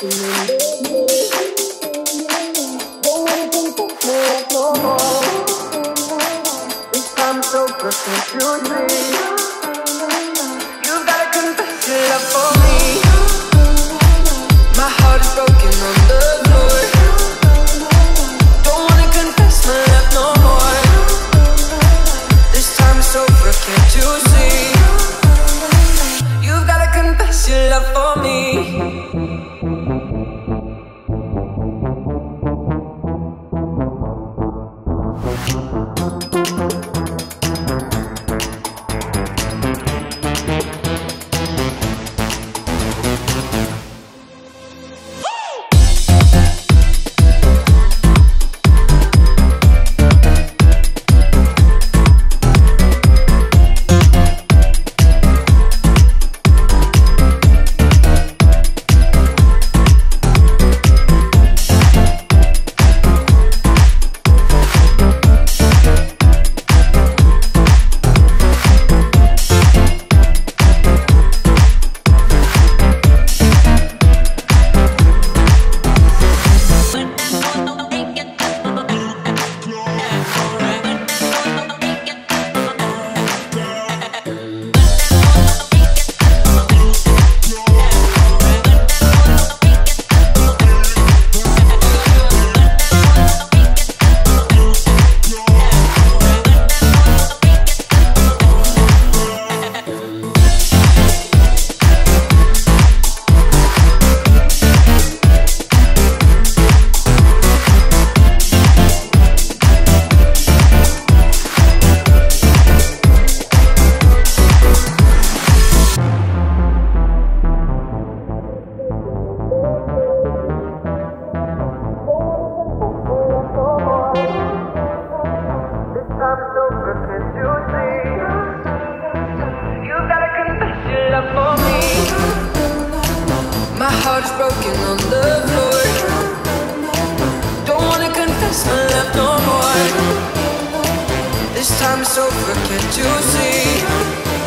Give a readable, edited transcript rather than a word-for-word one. It's over, can't you see?